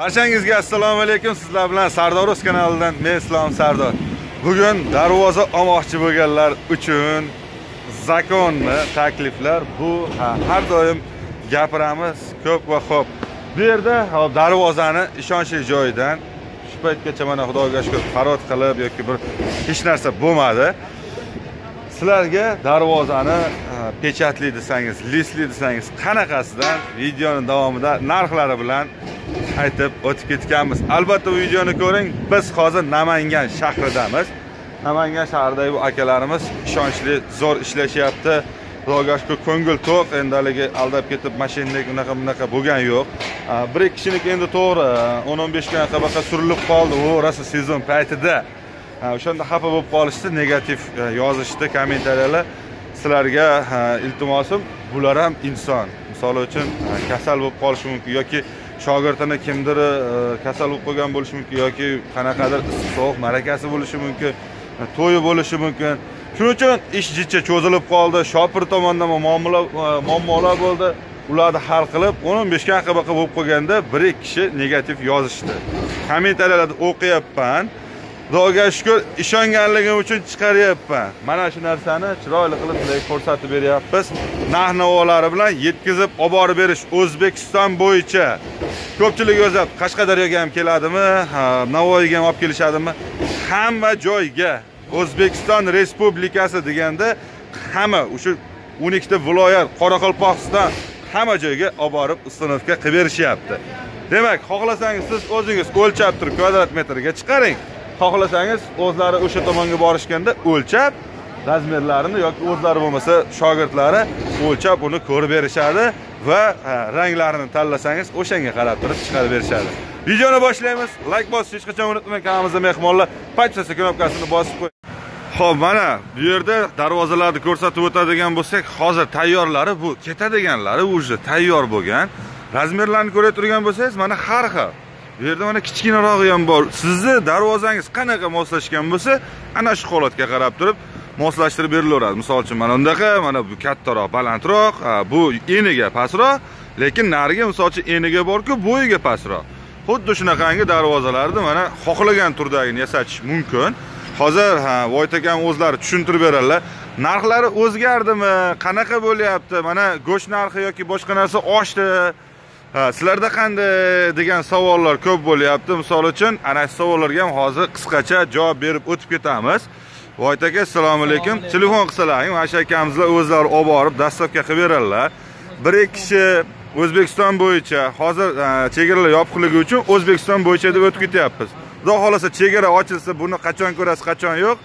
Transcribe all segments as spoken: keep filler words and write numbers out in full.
Barchangizga assalomu alaykum. Sizlar bilan Sardor uz kanalidan men Islom Sardor. Bugun darvoza olmoqchi bo'lganlar uchun zakonni takliflar. Bu ha, har doim gapiramiz ko'p va xo'p. Bu yerda hop darvozani ishonchli joyidan shu paytgacha mana Xudoga shukr qaror qilib yoki bir hech narsa bo'lmadi. Sizlarga darvozani pechatli desangiz, listli desangiz, qanaqasidan videoning davomida narxlari bilan aytib o'tib ketganmiz. Albatta bu videoni ko'ring. Biz hozir Namangan shahridamiz. Namangan shahridagi bu akalarimiz ishonchli, zo'r ishlashyapti. Xudoga shukr, ko'ngil to'q. Endaligi aldab ketib mashinadek unaqa bunaqa bo'lgan yo'q. Bir ikki kishilik endi to'g'ri o'n o'n besh ga qabaqa surilib qoldi. O, rosa sezon paytida. O'shanda xafa bo'lib qolishdi, negativ yozishdi kommentariyalar. Sizlarga iltimosim, bular ham inson. Masalan uchun kasal bo'lib qolishi mumkin yoki shogirdini kimdir kasal bo'lib qolgan bo'lishi mumkin yoki qanaqadir issiq marakasi bo'lishi mumkin, to'yi bo'lishi mumkin. Shuning uchun ish jitcha cho'zilib qoldi. Shopir tomonidan muammolar muammolar bo'ldi. Ularni hal qilib o'n o'n besh ga qabaqa bo'lib qolganda bir kishi negativ yozishdi. Kommentariyalarni o'qiyapman. Xudoga shukr, ishonganligim uchun chiqaryapman. Mana shu narsani chiroyli qilib sizlarga ko'rsatib beryapmiz. Narx-navolari bilan yetkazib olib berish O'zbekiston bo'yicha. Ko'pchilik o'zab Qashqadaryoga ham keladimi, Navoiyga ham olib kelishadimi? Hamma joyga O'zbekiston Respublikasi deganda hamma o'sha o'n ikki ta viloyat, Qoraqalpog'iston hamma joyga olib borib ustanovka qilib berishyapti. Demak, xohlasangiz siz o'zingiz o'lchab turib kvadrat metrga chiqaring. Xohlasangiz o'zlari o'sha tomonga borishganda o'lchab razmerlarini yoki o'zlari bo'lmasa shogirdlari o'lchab uni ko'rib berishadi. Va ranglarini tanlasangiz o'shanga qarab turib chiqarib berishadi. Videoni boshlaymiz. Like bosishni hech qachon unutmang. Kanalimizda mehmonlar podpiska knopkasini bosib qo'y. Xo'p, mana bu yerda darvozalarni ko'rsatib o'tadigan bo'lsak, hozir tayyorlari bu ketadiganlari o'zi tayyor bo'lgan. Razmerlarni ko'rib turgan bo'lsangiz, mana har xil. Bu yerda mana kichkinarog'i ham bor. Sizni darvozangiz qanaqa moslashgan bo'lsa, ana shu holatga qarab turib moslashtirib berilaveradi. Misol uchun mana undaqa, mana bu kattaroq, balandroq, bu eniga pastroq, lekin nariga misol uchun eniga bor-ku, bo'yiga pastroq. Xuddi shunaqangi darvozalarni mana xohlagan turdagini yasatish mumkin. Hozir ha, voytakam o'zlari tushuntirib beradilar. Narxlari o'zgardimi? Qanaqa bo'lyapti? Mana go'sht narxi yoki boshqa narsa oshdi. Sizlarda qanday degan savollar ko'p bo'lyapti. Misol uchun ana shu savollarga ham hozir qisqacha javob berib o'tib ketamiz. Voyt aka, assalomu alaykum. Telefon qilsalaring, mana shu akamizlar o'zlari olib borib dastlabga qilib beradilar. Bir kishi O'zbekiston bo'yicha, hozir chegaralar yopiqligi uchun O'zbekiston bo'yicha deb o'tib ketyapmiz. Xudo xolasa chegara ochilsa, buni qachon ko'rasiz, qachon yo'q.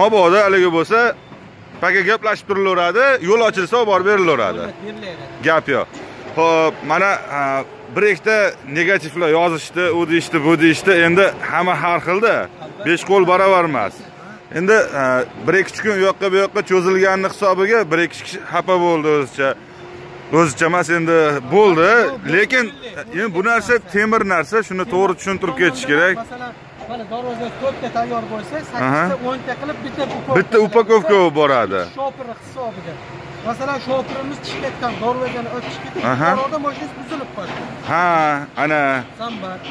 Mabodo aligi bo'lsa, paka gaplashib turilaveradi, yo'l ochilsa olib borib berilaveradi. Gap yo'q. Xo'p, mana bir-ikkita negativlar yozishdi, u deyishdi, bu deyishdi. Endi hamma har xilda, besh qo'l baravar emas. Endi bir ikki kun yoqqa bu yoqqa cho'zilganini hisobiga bir ikki kishi xafa bo'ldi o'zicha. O'zicha emas endi bo'ldi, lekin endi bu narsa temir narsa, shuni to'g'ri tushuntirib ketish kerak. Mana darvoza to'rtta tayyor bo'lsa, sakkizta o'nta qilib bitta upakovka. Bitta upakovka boradi. Shopir hisobiga. Masalan, shopirimiz chiqayotgan darvozani o'tib ketdi, orada mashinasi buzilib qoldi. Ha, ana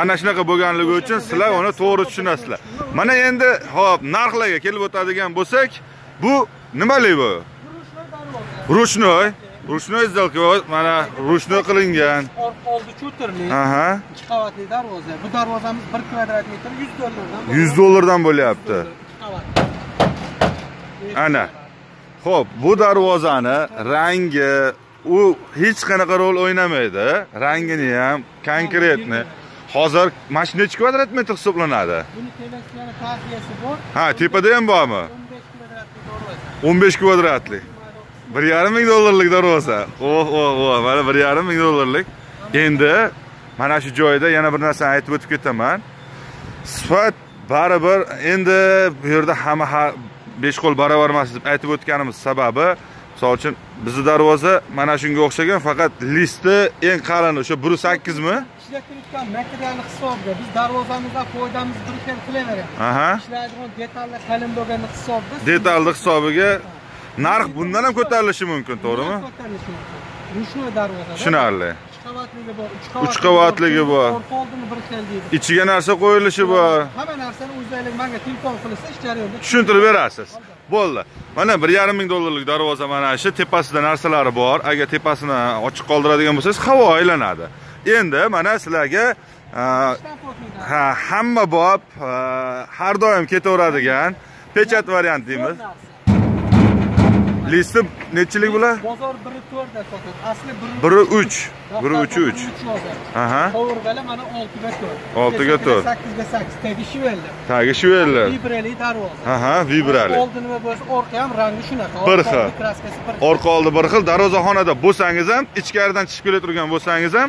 ana shunaqa bo'lganligi uchun sizlar uni to'g'ri tushunasizlar. Mana endi hop narxlarga kelib o'tadigan bo'lsak, bu nimalik bu? Ruchnoy, ruchnoy zalkoy, mana ruchnoy qilingan. Orqoldi cho'tirli. Aha. ikki qavatli darvoza. Bu darvozamiz bir kvadrat metr yuz dollardan. yuz dollardan bo'lyapti. Ana. Xo'p, bu darvozani rangi u hech qanaqa rol o'ynamaydi. Rangini ham, konkretni. Hozir mashina necha kvadrat metr hisoblanadi? Buni teleskopiyani taqiyasi bor. Ha, tepada ham bormi? o'n besh kvadratlik. bir yarim ming dollarlik darvoza. Oh, oh, oh. Mana bir yarim ming dollarlik. Endi mana shu joyda yana bir narsa aytib o'tib ketaman. Sifat baribir endi bu yerda hamma besh qo'l barobar emas deb aytib o'tganimiz sababi, misol uchun bizning darvoza mana shunga o'xshagan, faqat listi eng qalin o'sha bir sakkiz mi? Ishlatayotgan materialni hisobida biz darvozamizdan foydamiz biriktirib qilaveramiz. Aha. Ishlaydigan detallar qalin bo'lgani hisobida. Detallar hisobiga narx bundan ham ko'tarilishi mumkin, to'g'rimi? Ko'tarilishi mumkin. Ruchnoy darvoza. Tushunarli. üç qavatligi bor. İçiga narsa qo'yilishi bor. Hamma narsani o'zingiz menga telefon qilsa ish jarayonida tushuntirib berasiz. Bo'ldi. Mana bir yarim ming dollarlik darvoza mana shu tepasida narsalari bor. Agar tepasini ochiq qoldiradigan bo'lsangiz, havo aylanadi. Endi mana sizlarga ha hamma bob har doim ketaveradigan pechat variant deymiz. Listi neçilik bular? Bozor biri to'rt da sotadi. Asli biri uch. biri uch uch. Aha. Qovurg'ali mana oltiga to'rt. oltiga to'rt. sakkiz sakkiz tegishvelli. Tegishvelli. Vibrali darvoza. Aha, vibrali. Oldi nima bo'lsa, orqa ham rangi shunaqa. Bir xil. Orqa oldi bir xil. Darvozaxonada bo'lsangiz ham, ichkaridan chiqib kela turgan bo'lsangiz ham,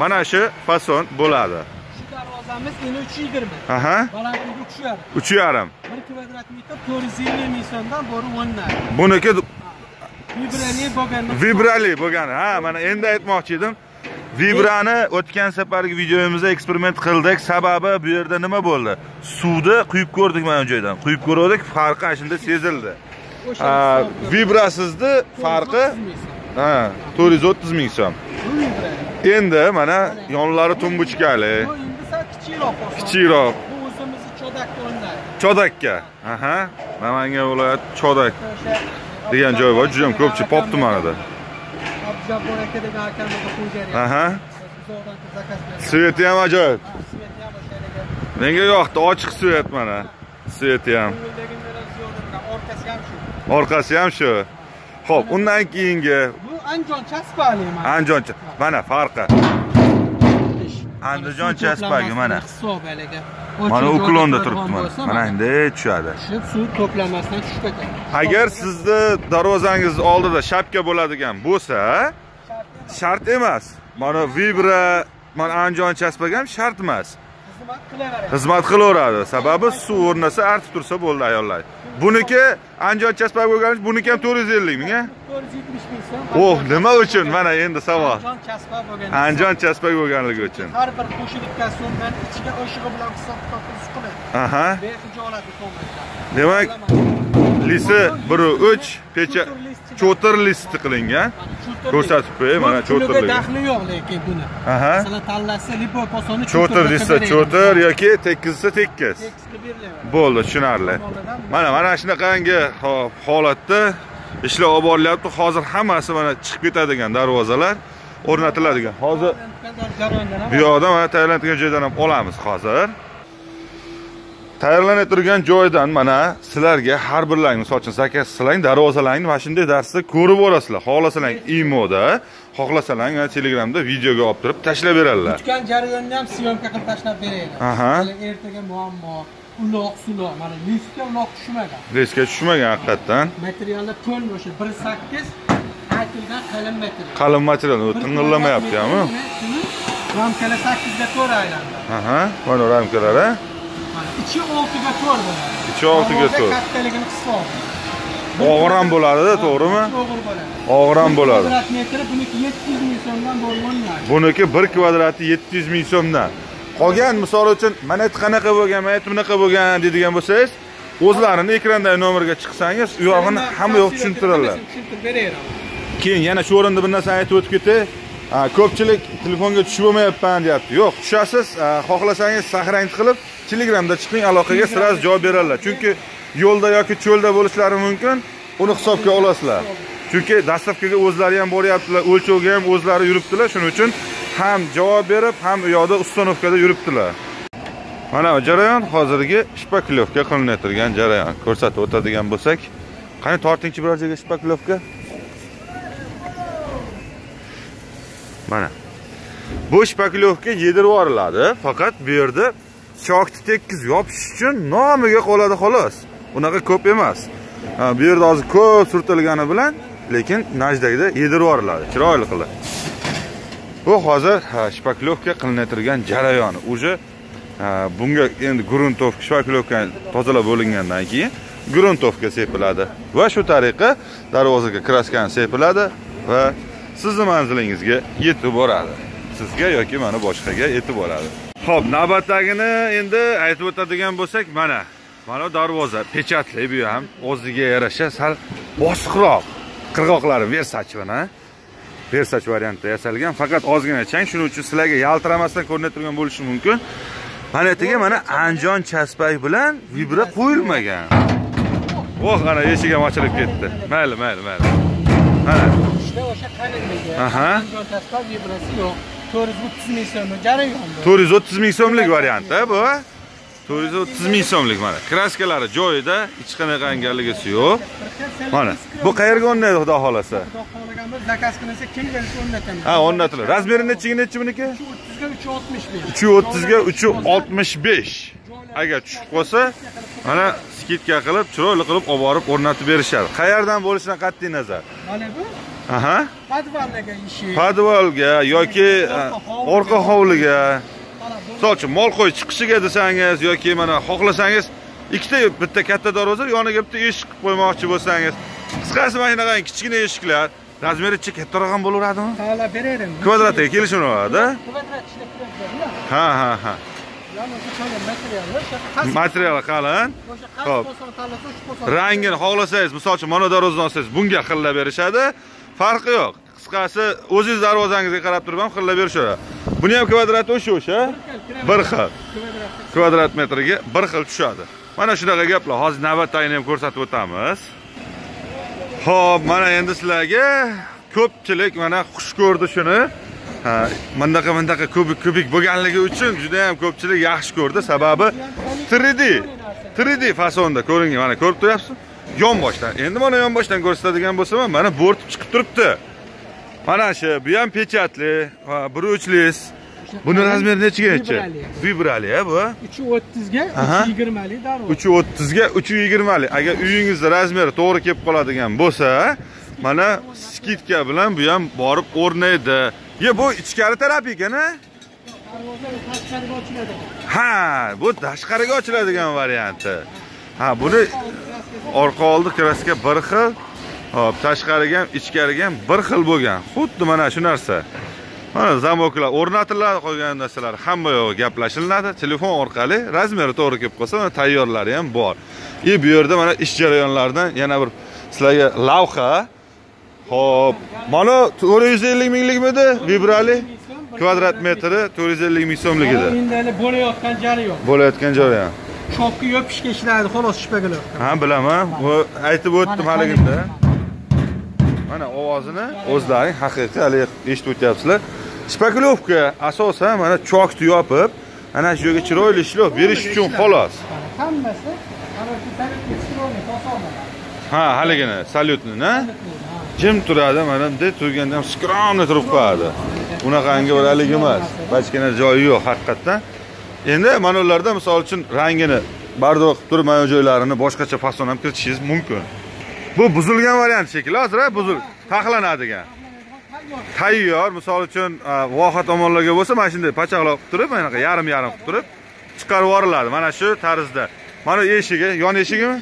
mana shu fason bo'ladi. Shu darvozamiz uch yigirma. Aha. Balandligi uch yarim. bir kvadrat metr to'rt yuz ellik ming so'mdan bori o'ndan. Buniki vibrali bo'lgan. Vibrali bo'lgan. Ha, mana endi aytmoqchi edim. Vibrani o'tgan safargi videomizda eksperiment qildik. Sababi bu yerda nima bo'ldi? Suvni quyib ko'rdik mana bu joydan. Quyib ko'rdik, farqi ashunda sezildi. Vibrasizni farqi ha, to'rt yuz o'ttiz ming so'm. Endi mana yonlari tumbuchkali. Bu endi kichikroq. Kichikroq. Bu o'zimizni Chodak o'rnadi. Chodakka. Aha. Namangan viloyati Chodak degan joy bor, juda ham ko'pchi Pop tumanida. Aha. Sveti ham ajoyib. Menga yoqdi, ochiq svet mana. Sveti ham. Orqasi ham shu. Xo'p, undan keyingi Andijon chaspali mana. Andijon mana farqi. Andijon chaspagi mana. Mana uklonda turibdi mana. Mana endi tushadi. Tushib suv to'plamasdan tushib ketadi. Agar sizni darvozangiz oldida shapka bo'ladigan bo'lsa, shart emas. Mana vibra, mana Andijon chaspagi ham shart emas. Xizmat qilaveradi. Xizmat qilaveradi. Sababi suv o'rnasa artib tursa bo'ldi ayollar. Buniki Andijon chaspagi bo'lganicha buniki ham to'rt yuz ellik ming a? to'rt yuz yetmish ming. Oh, nima uchun? Mana endi savol. Andijon chaspagi bo'lganligi. Andijon chaspagi bo'lganligi uchun. Har bir qo'shilikka so'mdan ichiga o'shig'i bilan hisob-kitob qilib. Aha. Bexijolatni qo'ymaydi. Demak, lisi bir uch pecha cho'tir listi qilingan. Ko'rsatib qo'y, mana cho'tirlik. Bunga daxli yo'q lekin buni. Aha. Sizlar tanlasa lipo posoni cho'tir desa cho'tir yoki tekizsa tekiz. Tekizga berilaveradi. Bo'ldi, tushunarli. Mana mana shunaqangi holatda ishlar olib borilyapti. Hozir hammasi mana chiqib ketadigan darvozalar o'rnatiladigan. Hozir bu yoqdan mana tayyorlangan joydan ham olamiz hozir. Tayyorlanib turgan joydan mana sizlarga har birlaring, masalan, zakaz sizlarning darvozalarni mana shunday darsda ko'rib o'rasizlar. Xohlasalar imoda, xohlasalar mana Telegramda videoga olib turib tashlab beradilar. Tutgan jarayonni ham syomka qilib tashlab beraylik. Aha. Ertaga muammo uloq suloq mana listga uloq tushmagan. Listga tushmagan haqiqatan. Materiallar to'l o'sha bir sakkiz aytilgan qalin material. Qalin material ting'illamayapti-mi? Ramkalar sakkizga to'g'ri aylandi. Aha, mana ramkalar-a. ikki oltiga to'rt. ikki oltiga to'rt. Kattaligini hisob. Og'ir ham bo'ladi-da, to'g'rimi? Og'ir bo'ladi. Og'ir ham bo'ladi. bir kvadrat metri buniki yetti yuz ming so'mdan bo'lmaydi. Buniki bir kvadrati yetti yuz ming so'mdan. Qolgan misol uchun mana bu qanaqa bo'lgan, mana bu bunaqa bo'lgan deydigan bo'lsangiz, o'zlarini ekrandagi nomerga chiqsangiz, u yog'ini hamma yo'q tushuntiradilar. Keyin yana shu o'rinda bir narsa aytib o'tib ketay. Ko'pchilik telefonga tushib bo'lmayapman deyapti. Yo'q, tushasiz, xohlasangiz saqrang qilib Telegramda chiqing, aloqaga sira javob beradilar. Chunki yo'lda yoki cho'lda bo'lishlari mumkin, uni hisobga olasizlar. Chunki dastlabkiga o'zlari ham boryaptilar, o'lchovga ham o'zlari yuribdilar. Shuning uchun ham javob berib, ham u yoqda ustanovkada yuribdilar. Mana bu jarayon hozirgi shpakulovka qilinayotgan jarayon. Ko'rsatib o'tadigan bo'lsak, qani tortingchi biror joyga shpakulovka. Mana. Bu shpakulovka yedirib yuboriladi, faqat bu yerda chokni tekkiz yopish uchun nomiga qoladi xolos. Unaqa ko'p emas. Bu yerda hozir ko'p surtilgani bilan, lekin najdagida yedirib yuboriladi, chiroyli qilib. Bu hozir shpakulovka qilinayotgan jarayoni. O'zi bunga endi gruntovka, shpakulovka tozalab bo'lingandan keyin gruntovka sepiladi va shu tariqa darvozaga kraskani sepiladi va sizning manzilingizga yetib boradi. Sizga yoki mana boshqaga yetib boradi. Xo'p, navbatdagini endi aytib o'tadigan bo'lsak, mana mana darvoza pechatli, bu ham o'ziga yarasha sal bosiqroq qirg'oqlari versachi mana. versaç variantda yasalgan. Fakat ozgina chang, shuning uchun sizlarga yaltiramasdan ko'rinib turgan bo'lishi mumkin. Manetiga mana Anjon chaspak bilan vibra qo'yilmagan. Voh, ana eshigi ham ochilib ketdi. Mayli, mayli, mayli. Mana ishda o'sha qalinligi. Aha. Anjon chaspak vibrasi yo'q. to'rt yuz o'ttiz ming so'mlik jarayon. to'rt yuz o'ttiz ming so'mlik variant bu. to'rt yuz o'ttiz ming so'mlik mana. Kraskalari joyida, hech qanaqa yangiligisi yo'q. Mana bu qayerga o'rnatadi xudo xolasa? Xudo xolaganda zakaz qilinsa kim kelsa o'rnatamiz. Ha, o'rnatiladi. Razmeri nechiga nechi buniki? uch yuz o'ttizga uch yuz oltmish besh. Agar tushib qolsa, mana skidka qilib, chiroyli qilib olib borib o'rnatib berishadi. Qayerdan bo'lishidan qat'iy nazar. Mana bu aha, podvalga ishi. Podvalga yoki orqa hovliga. Sochim mol qo'y chiqishiga desangiz yoki mana xohlasangiz ikkita bitta katta darvoza yoniga bitta eshik qilib qo'ymoqchi bo'lsangiz, qisqasi mana shunaqa kichkina eshiklar, razmericha kattaroq ham bo'laveradimi? Hala beraveramiz. Kvadratga kelishib oladi-da? Kvadrat ishlab turibdi. Ha, ha, ha. Material qalin. Xo'p. Rangini xohlasangiz, masalan, mana darvozadan olsangiz bunga xillab berishadi. Farqi yo'q. Qisqasi o'zingiz darvozangizga qarab turib ham xillab berishadi. Buni ham kvadrati o'sha-o'sha. Bir xil. Kvadrat metriga bir xil tushadi. Mana shunaqa gaplar. Hozir navbatdagini ham ko'rsatib o'tamiz. Xo'p, mana endi sizlarga ko'pchilik mana xush ko'rdi shuni. Ha, bundaqa bundaqa kubik kubik bo'lganligi uchun juda ham ko'pchilik yaxshi ko'rdi. Sababi uch D uch D fasonda ko'ringan. Mana ko'rib turibsiz? Yonboshdan. Endi mana yonboshdan ko'rsatadigan bo'lsam, mana bo'rtib chiqib turibdi. Mana shu, bu ham pechatli, bir uch lis. Buni razmeri nechiga nechi? Vibrali-ya bu. uch yuz o'ttizga uch yuz yigirmalik darvoza. uch yuz o'ttizga uch yuz yigirmalik. Agar uyingizda razmeri to'g'ri kelib qoladigan bo'lsa, mana skidka bilan bu ham borib o'rnaydi. Ya bu ichkari taraf ekan-a? Ha, bu tashqariga ochiladigan varianti. Ha, buni orqa oldi kraska bir xil, hop, tashqariga ham, ichkariga ham bir xil bo'lgan. Xuddi mana shu narsa. Mana zamoklar o'rnatiladi, qolgan narsalar hamma yo'q gaplashiladi, telefon orqali razmeri to'g'ri kelib qolsa, mana tayyorlari ham bor. E bu yerda mana ish jarayonlaridan yana bir sizlarga lavha. Hop, mana to'rt yuz ellik minglikmidi? Vibrali kvadrat metri to'rt yuz ellik ming so'mligida. Endi bo'layotgan jarayon. Bo'layotgan jarayon. Chopga yopishga ishlaydi, xolos shipaglar. Ha, bilaman. Bu aytib o'tdim haligimda. Mana ovozini o'zlaring haqiqiy hali eshitib o'tyapsizlar. Shipaklovka asosan mana chokni yopib, ana shu yerga chiroyli ishlov berish uchun xolos. Hammasi mana shu tarafga chiroyli to'sonlar. Ha, haligini, salyutni-na? Jim turadi, manimda turganda ham skromni turib qoladi. Bunaqangi biralik emas. Bachkina joyi yo'q haqiqatan. Endi mana ularda misol uchun rangini bardo qilib turib, mana joylarini boshqacha fason ham kiritishingiz mumkin. Bu buzilgan variant shekilli, hozir buzil taxlanadigan. Tayyor, misol uchun vohat omonlarga bo'lsa, mana shunday pachaqloq qilib turib, mana yarim-yarim qilib turib chiqarib yuboriladi. Mana shu tarzda. Mana eshigi, yon eshigimi?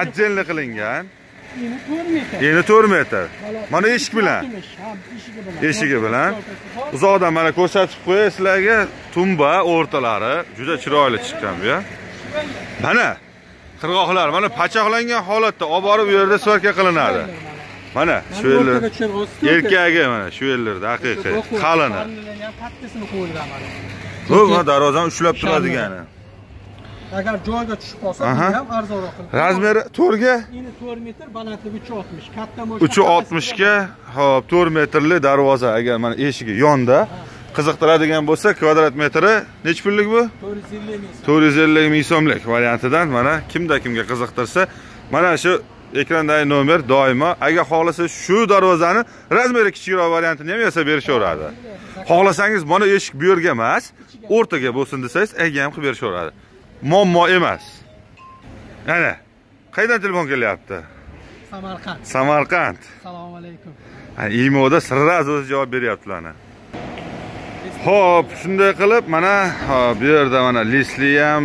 Ajjelni qilingan. Yeni to'rt metr. Mana eshik bilan. Eshigi bilan. Uzoqdan mana ko'rsatib qo'yay sizlarga tumba o'rtalari juda chiroyli chiqqan bu ya. Mana qirg'oqlar mana pachaqlangan holatda olib borib bu yerda svorka qilinadi. Mana shu yerlar erkagi mana shu yerlarda haqiqiy qalini. Bu mana darvozani ushlab turadigani. Agar joyga tushib qolsa, ham arzonroq qiladi. Razmeri to'rtga? to'rt metr, balandligi uch yuz oltmish. Katta mo'sh. uch yuz oltmish ga, hop, to'rt metrli darvoza agar mana eshigi yonda qiziqtiradigan bo'lsa, kvadrat metri nech pullik bu? to'rt yuz ellik ming. to'rt yuz ellik ming so'mlik variantidan mana kimda kimga qiziqtirsa, mana shu ekrandagi nomer doimo agar xohlasa shu darvozani razmeri kichikroq variantini ham yasab berishaveradi. Xohlasangiz mana eshik bu yerga emas, o'rtaga bo'lsin desangiz, ega ham qilib berishaveradi. Muammo emas. Ana, qaydan telefon kelyapti? Samarqand. Samarqand. Assalomu alaykum. Ha, imoda sirraz o'zi javob beryaptilarni. Xo'p, shunday qilib mana bu yerda mana lisli ham,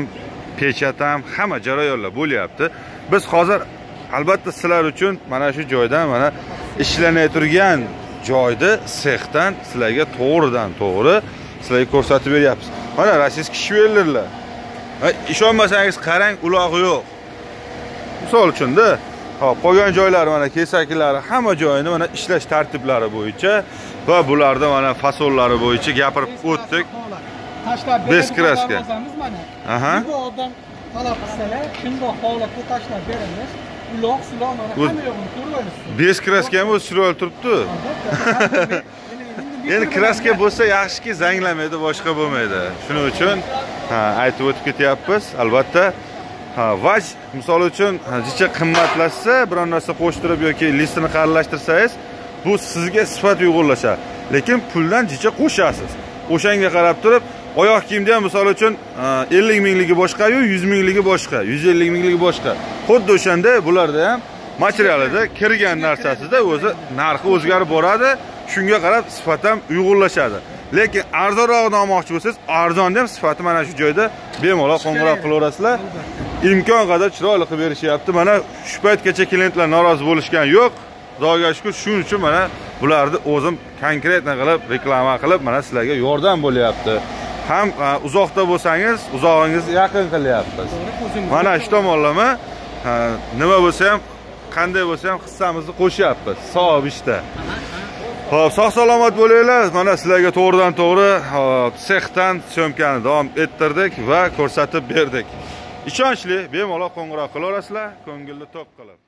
pechat ham, hamma jarayonlar bo'lyapti. Biz hozir albatta sizlar uchun mana shu joydan mana ishlanay turgan joyda sexdan sizlarga to'g'ridan-to'g'ri sizlarga ko'rsatib beryapmiz. Mana rossiyskiy shvelerlar. Ishonmasangiz qarang, uloqi yo'q. Misol uchun-da, Hop, qo'ygan joylari mana kesaklari, hamma joyini mana ishlash tartiblari bo'yicha va bularda mana fasollari bo'yicha gapirib o'tdik. Tashlab beramiz mana. Aha. Bu odam talab qilsalar, shunday holatda tashlab beramiz. Uloq, suloq mana hamma yo'qni ko'rmaymiz. besh kraska ham o'z chiroyli turibdi. Endi kraska bo'lsa yaxshiki zanglamaydi, boshqa bo'lmaydi. Shuning uchun ha, aytib o'tib ketyapmiz. Albatta ha, vaj misol uchun jicha qimmatlashsa, biron narsa qo'shtirib yoki listini qalilashtirsangiz, bu sizga sifat uyg'unlashadi. Lekin puldan jicha qo'shasiz. O'shanga qarab turib, oyoq kiyimda ham misol uchun ellik mingligi boshqa-yu, yuz mingligi boshqa, yuz ellik mingligi boshqa. Xuddi o'shanda bularda ham materialida kirgan narsasida o'zi narxi o'zgarib boradi, shunga qarab sifat ham uyg'unlashadi. Lekin arzonroqni olmoqchi bo'lsangiz, arzonda ham sifati mana shu joyda bemalol qo'ng'iroq qilaverasizlar. İmkan kadar chiroyli qilib berishyapti. Mana shu paytgacha klientlar norozi bo'lishgan yo'q. Xudoga shukr, shuning uchun mana bularni o'zim konkretni qilib, reklama qilib, mana sizlarga yordam bo'lyapti. Ham uzoqda bo'lsangiz, uzog'ingizni yaqin qilyapmiz. Mana shu tomonlama nima bo'lsa ham, qanday bo'lsa ham hissamizni qo'shyapmiz. Savob ishda. Xo'p, sog' salomat bo'linglar. Mana sizlarga to'g'ridan-to'g'ri sexdan syomkani davom ettirdik va ko'rsatib berdik. İshonchli bemalol qo'ng'iroq qilaverasizlar, ko'ngilni to'q qilib.